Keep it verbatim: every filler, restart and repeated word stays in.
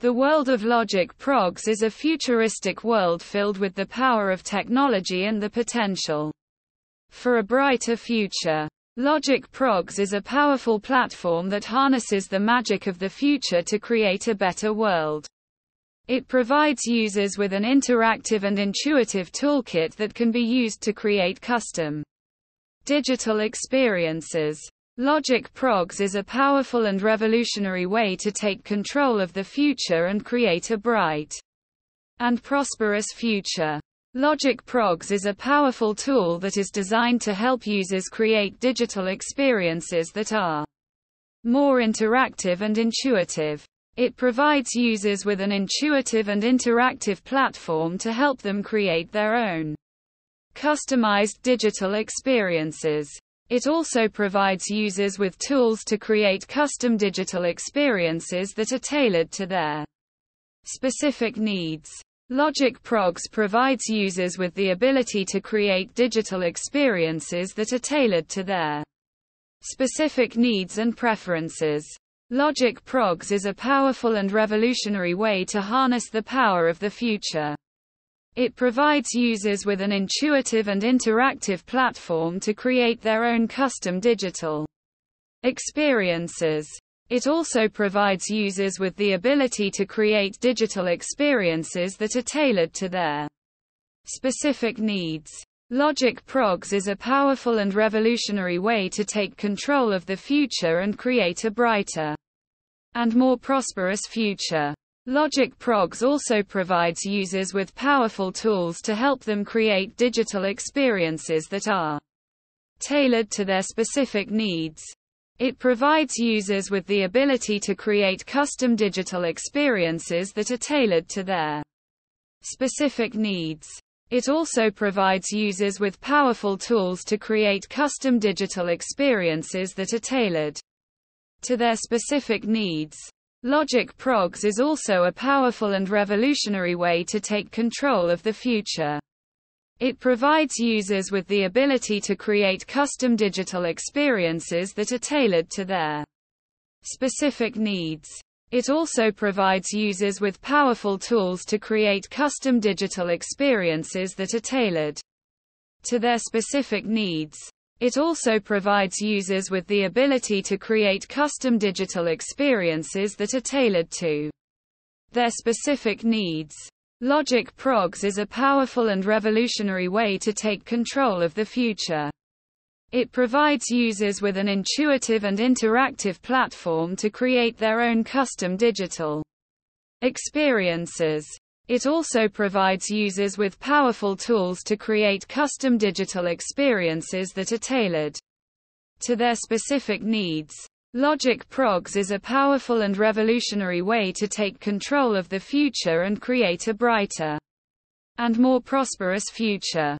The world of Logic Progs is a futuristic world filled with the power of technology and the potential for a brighter future. Logic Progs is a powerful platform that harnesses the magic of the future to create a better world. It provides users with an interactive and intuitive toolkit that can be used to create custom digital experiences. Logic Progs is a powerful and revolutionary way to take control of the future and create a bright and prosperous future. Logic Progs is a powerful tool that is designed to help users create digital experiences that are more interactive and intuitive. It provides users with an intuitive and interactive platform to help them create their own customized digital experiences. It also provides users with tools to create custom digital experiences that are tailored to their specific needs. Logic Progs provides users with the ability to create digital experiences that are tailored to their specific needs and preferences. Logic Progs is a powerful and revolutionary way to harness the power of the future. It provides users with an intuitive and interactive platform to create their own custom digital experiences. It also provides users with the ability to create digital experiences that are tailored to their specific needs. Logic Progs is a powerful and revolutionary way to take control of the future and create a brighter and more prosperous future. Logic Progs also provides users with powerful tools to help them create digital experiences that are tailored to their specific needs. It provides users with the ability to create custom digital experiences that are tailored to their specific needs. It also provides users with powerful tools to create custom digital experiences that are tailored to their specific needs. Logic Progs is also a powerful and revolutionary way to take control of the future. It provides users with the ability to create custom digital experiences that are tailored to their specific needs. It also provides users with powerful tools to create custom digital experiences that are tailored to their specific needs. It also provides users with the ability to create custom digital experiences that are tailored to their specific needs. Logic Progs is a powerful and revolutionary way to take control of the future. It provides users with an intuitive and interactive platform to create their own custom digital experiences. It also provides users with powerful tools to create custom digital experiences that are tailored to their specific needs. Logic Progs is a powerful and revolutionary way to take control of the future and create a brighter and more prosperous future.